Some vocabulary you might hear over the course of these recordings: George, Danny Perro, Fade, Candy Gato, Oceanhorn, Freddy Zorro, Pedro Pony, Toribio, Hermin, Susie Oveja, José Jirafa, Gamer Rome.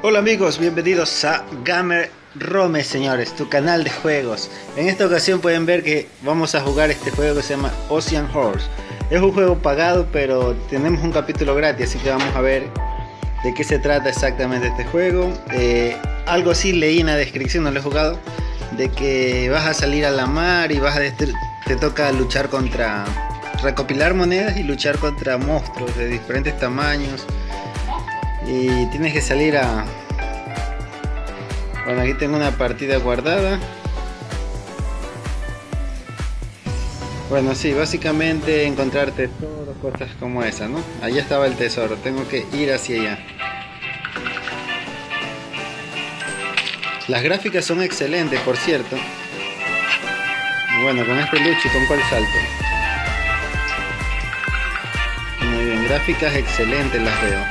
Hola amigos, bienvenidos a Gamer Rome, señores, tu canal de juegos. En esta ocasión pueden ver que vamos a jugar este juego que se llama Oceanhorn. Es un juego pagado, pero tenemos un capítulo gratis, así que vamos a ver de qué se trata exactamente este juego. Algo así leí en la descripción, no lo he jugado, de que vas a salir a la mar y vas a te toca luchar contra, recopilar monedas y luchar contra monstruos de diferentes tamaños. Y tienes que salir a... Bueno, aquí tengo una partida guardada. Bueno, sí, básicamente encontrar tesoros, cosas como esa, ¿no? Allá estaba el tesoro, tengo que ir hacia allá. Las gráficas son excelentes, por cierto. Bueno, con este lucho y con cuál salto. Muy bien, gráficas excelentes las veo.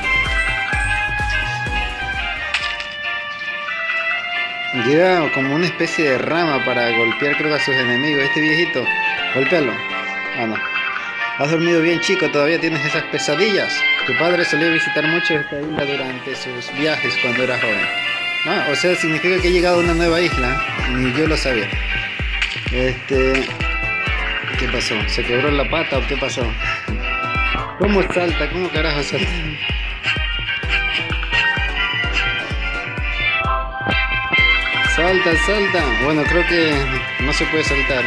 Lleva como una especie de rama para golpear, creo, a sus enemigos. Este viejito, golpéalo. Ah, no. ¿Has dormido bien, chico? ¿Todavía tienes esas pesadillas? Tu padre solía visitar mucho esta isla durante sus viajes cuando era joven. Ah, o sea, significa que he llegado a una nueva isla. Ni yo lo sabía. ¿Qué pasó? ¿Se quebró la pata o qué pasó? ¿Cómo salta? ¿Cómo carajo salta? Salta, salta. Bueno, creo que no se puede saltar.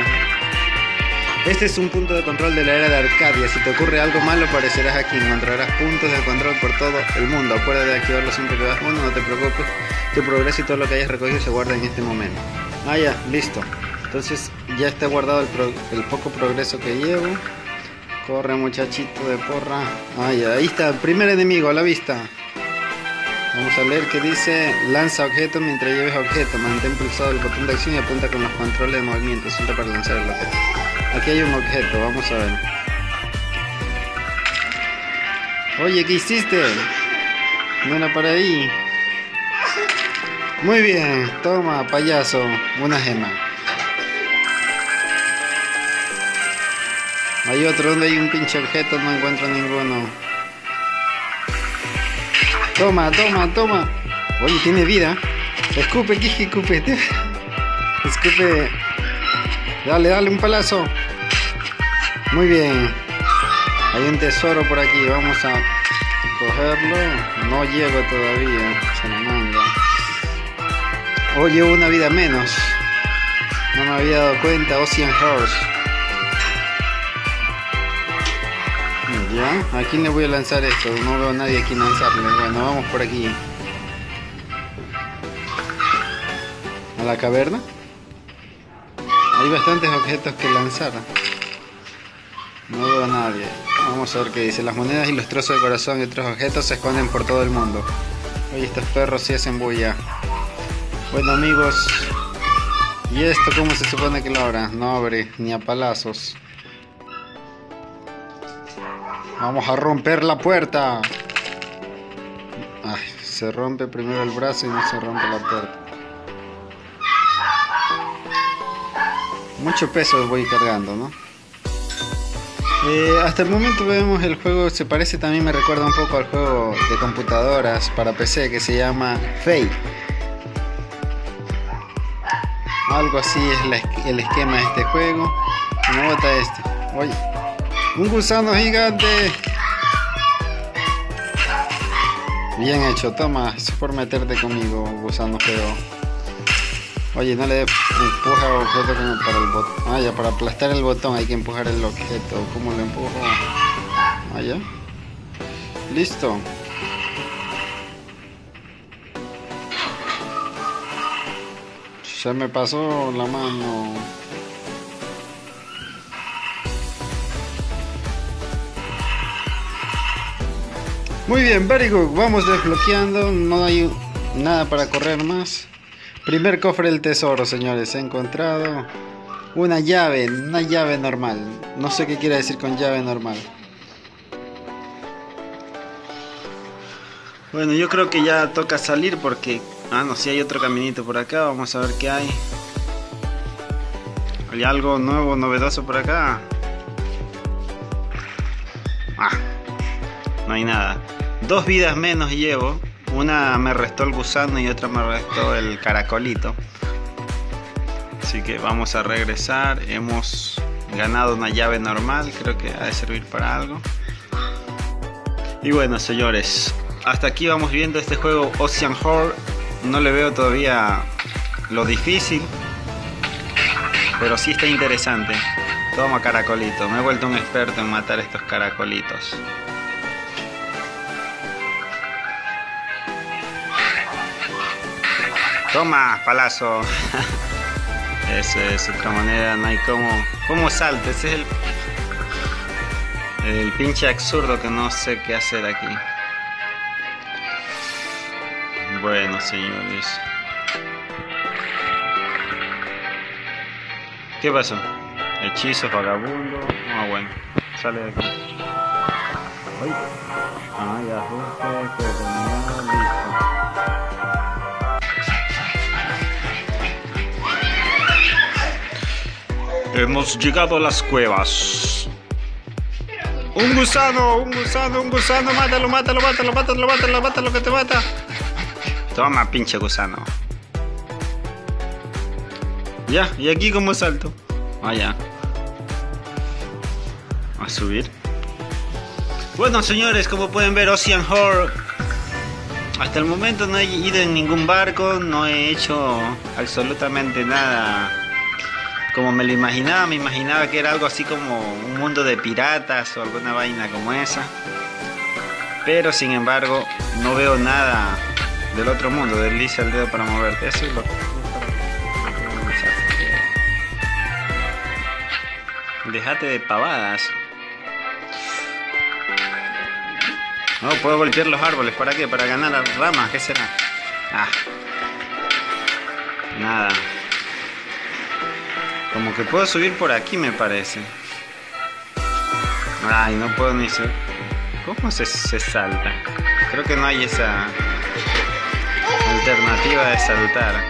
Este es un punto de control de la era de Arcadia. Si te ocurre algo malo, aparecerás aquí. Encontrarás puntos de control por todo el mundo. Acuérdate de activarlo siempre que vas uno. No te preocupes. Tu progreso y todo lo que hayas recogido se guarda en este momento. Ah, ya, listo. Entonces ya está guardado el poco progreso que llevo. Corre, muchachito de porra. Ah, ya, ahí está. Primer enemigo a la vista. Vamos a leer que dice: lanza objeto mientras lleves objeto, mantén pulsado el botón de acción y apunta con los controles de movimiento, suelta para lanzar el objeto. Aquí hay un objeto, vamos a ver. Oye, ¿qué hiciste? No era para ahí. Muy bien, toma, payaso, una gema. Hay otro, donde hay un pinche objeto, no encuentro ninguno. Toma, toma, toma. Oye, tiene vida. Escupe, Kiki, escupe. Escupe. Dale, dale un palazo. Muy bien. Hay un tesoro por aquí. Vamos a cogerlo. No llego todavía. Se me manda. O llevo una vida menos. No me había dado cuenta. Oceanhorn. ¿Ya? ¿A quién le voy a lanzar esto? No veo a nadie a quien lanzarle. Bueno, vamos por aquí. ¿A la caverna? Hay bastantes objetos que lanzar. No veo a nadie. Vamos a ver qué dice. Las monedas y los trozos de corazón y otros objetos se esconden por todo el mundo. Oye, estos perros sí hacen bulla. Bueno, amigos. ¿Y esto cómo se supone que lo abra? No abre, ni a palazos. Vamos a romper la puerta. Ay, se rompe primero el brazo y no se rompe la puerta. Mucho peso voy cargando, ¿no? Hasta el momento vemos el juego, se parece, también me recuerda un poco al juego de computadoras para PC que se llama Fade. Algo así es el esquema de este juego. Me bota esto. Oye. Un gusano gigante. Bien hecho, toma. Eso por meterte conmigo, gusano feo. Oye, no le empuja el objeto como para el botón. Ah, ya, para aplastar el botón hay que empujar el objeto. ¿Cómo lo empujo? Ah, ya. Listo. Se me pasó la mano. Muy bien, very good. Vamos desbloqueando. No hay nada para correr más. Primer cofre del tesoro, señores. He encontrado una llave normal. No sé qué quiere decir con llave normal. Bueno, yo creo que ya toca salir porque... Ah, no, sí hay otro caminito por acá. Vamos a ver qué hay. ¿Hay algo nuevo, novedoso por acá? Ah, no hay nada. Dos vidas menos llevo, Una me restó el gusano y otra me restó el caracolito. Así que vamos a regresar. Hemos ganado una llave normal, creo que ha de servir para algo. Y bueno, señores, hasta aquí vamos viendo este juego Oceanhorn. No le veo todavía lo difícil, pero sí está interesante. Toma, caracolito. Me he vuelto un experto en matar estos caracolitos. Toma, palazo. Eso es otra moneda, no hay como... ¿Cómo salta? Ese es el pinche absurdo que no sé qué hacer aquí. Bueno, señores. ¿Qué pasó? Hechizo, vagabundo. Ah, bueno. Sale de aquí. Ay. Ah, ya ajuste, listo. Hemos llegado a las cuevas. Un gusano, un gusano, un gusano. Mátalo, mátalo, mátalo, mátalo, mátalo, mátalo, que te mata. Toma, pinche gusano. Ya, ¿y aquí cómo salto? Ah, ya. A subir. Bueno, señores, como pueden ver, Oceanhorn. Hasta el momento no he ido en ningún barco. No he hecho absolutamente nada como me lo imaginaba. Me imaginaba que era algo así como un mundo de piratas o alguna vaina como esa. Pero sin embargo, no veo nada del otro mundo. Desliza el dedo para moverte. Eso es lo que... Dejate de pavadas. No, puedo golpear los árboles. ¿Para qué? Para ganar las ramas. ¿Qué será? Ah. Nada. Como que puedo subir por aquí, me parece. Ay, no puedo ni subir. ¿Cómo se salta? Creo que no hay esa... alternativa de saltar.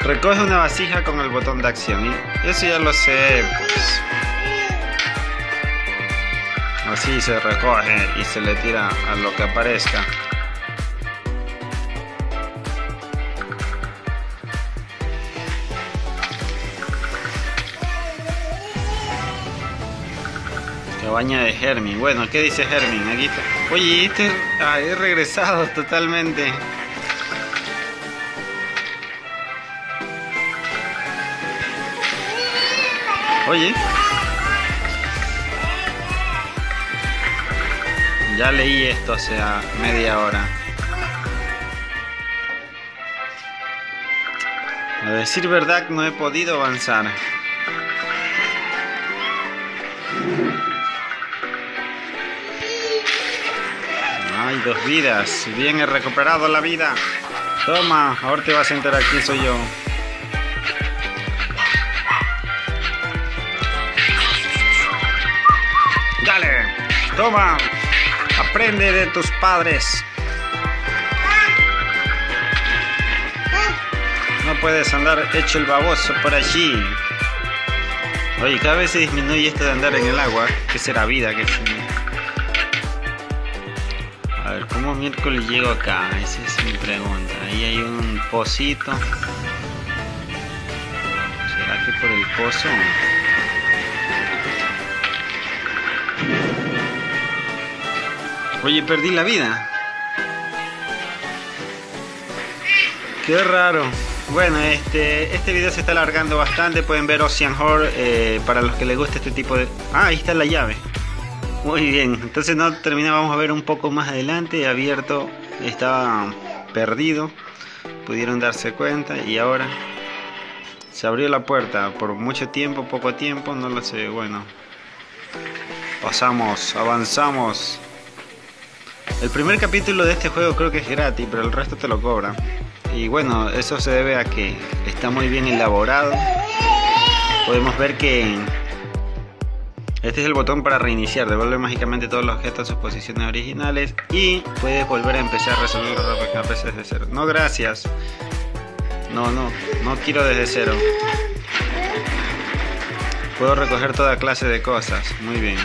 Recoge una vasija con el botón de acción. Y eso ya lo sé, pues. Así se recoge y se le tira a lo que aparezca. Cabaña de Hermin. Bueno, ¿qué dice Hermin? Aquí está. Oye, he regresado totalmente. Oye. Ya leí esto hace media hora. A decir verdad, no he podido avanzar. Ay, 2 vidas. Bien, he recuperado la vida. Toma, ahora te vas a enterar quién soy yo. Dale, toma. Aprende de tus padres. No puedes andar hecho el baboso por allí. Oye, cada vez se disminuye esto de andar en el agua. ¿Qué será vida? ¿Qué será? A ver, ¿cómo miércoles llego acá? Esa es mi pregunta. Ahí hay un pocito. ¿Será que por el pozo? Oye, perdí la vida. Qué raro. Bueno, este video se está alargando bastante. Pueden ver Oceanhorn para los que les gusta este tipo de... Ah, ahí está la llave. Muy bien, entonces no terminamos, vamos a ver un poco más adelante. Abierto, estaba perdido, pudieron darse cuenta y ahora se abrió la puerta por mucho tiempo, poco tiempo, no lo sé. Bueno, pasamos, avanzamos. El primer capítulo de este juego creo que es gratis, pero el resto te lo cobran. Y bueno, eso se debe a que está muy bien elaborado. Podemos ver que... Este es el botón para reiniciar, devuelve mágicamente todos los objetos a sus posiciones originales y puedes volver a empezar a resolver los rompecabezas desde cero. No, gracias. No quiero desde cero. Puedo recoger toda clase de cosas, muy bien.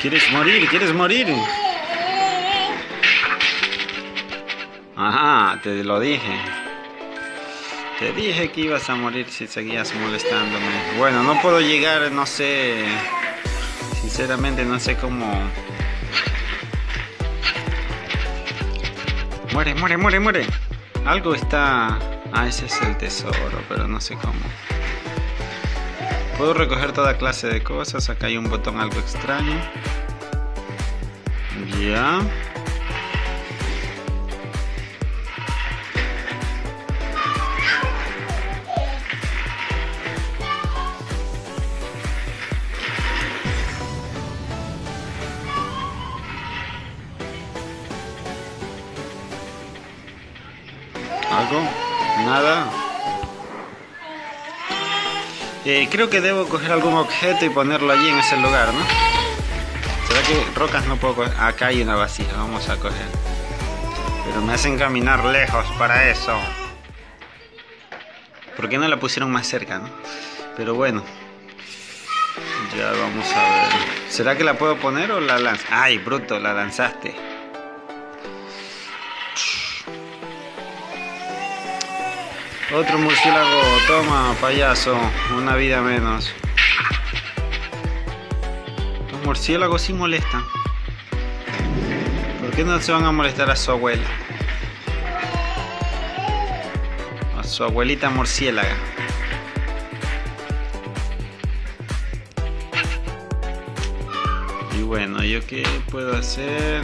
¿Quieres morir? ¿Quieres morir? Ajá, te lo dije. Te dije que ibas a morir si seguías molestándome. Bueno, no puedo llegar, no sé. Sinceramente no sé cómo. Muere, muere, muere, muere. Algo está... Ah, ese es el tesoro, pero no sé cómo. Puedo recoger toda clase de cosas. Acá hay un botón algo extraño. Ya. ¿Algo? Nada. Creo que debo coger algún objeto y ponerlo allí en ese lugar, ¿no? ¿Será que rocas no puedo coger? Acá hay una vasija, vamos a coger. Pero me hacen caminar lejos para eso. ¿Por qué no la pusieron más cerca, no? Pero bueno. Ya vamos a ver. ¿Será que la puedo poner o la lanzo? ¡Ay, bruto! La lanzaste. Otro murciélago, toma payaso, una vida menos. Los murciélagos sí molestan. ¿Por qué no se van a molestar a su abuela? A su abuelita murciélaga. Y bueno, ¿yo qué puedo hacer?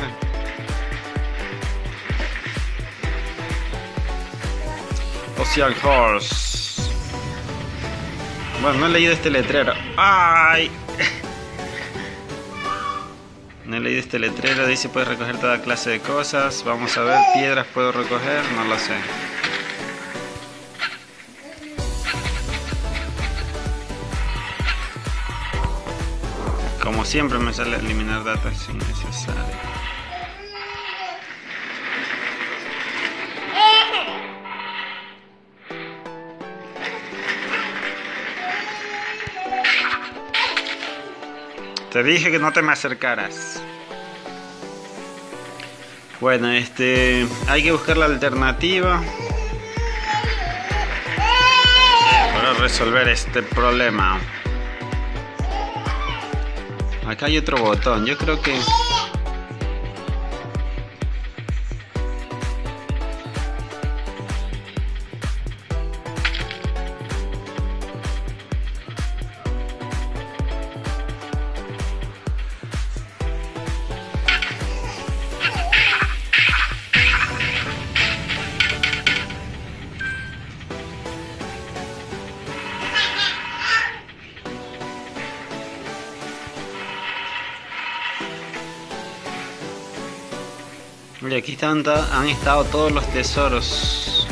Oceanhorn. Bueno, no he leído este letrero. ¡Ay! No he leído este letrero. Dice puedes recoger toda clase de cosas. Vamos a ver, piedras puedo recoger. No lo sé. Como siempre me sale eliminar datos innecesarios. Te dije que no te me acercaras. Bueno, hay que buscar la alternativa para resolver este problema. Acá hay otro botón. Yo creo que... Mira, aquí han estado todos los tesoros.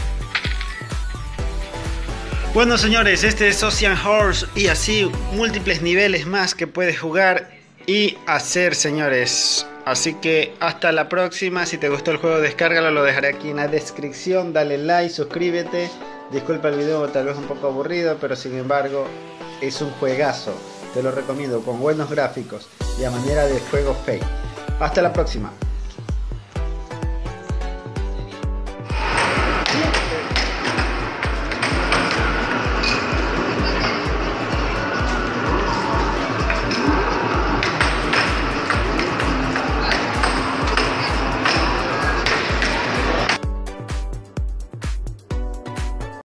Bueno, señores, este es Oceanhorn y así múltiples niveles más que puedes jugar y hacer, señores. Así que hasta la próxima. Si te gustó el juego, descárgalo, lo dejaré aquí en la descripción. Dale like, suscríbete. Disculpa el video, tal vez un poco aburrido, pero sin embargo es un juegazo. Te lo recomiendo, con buenos gráficos y a manera de juego Fade. Hasta la próxima.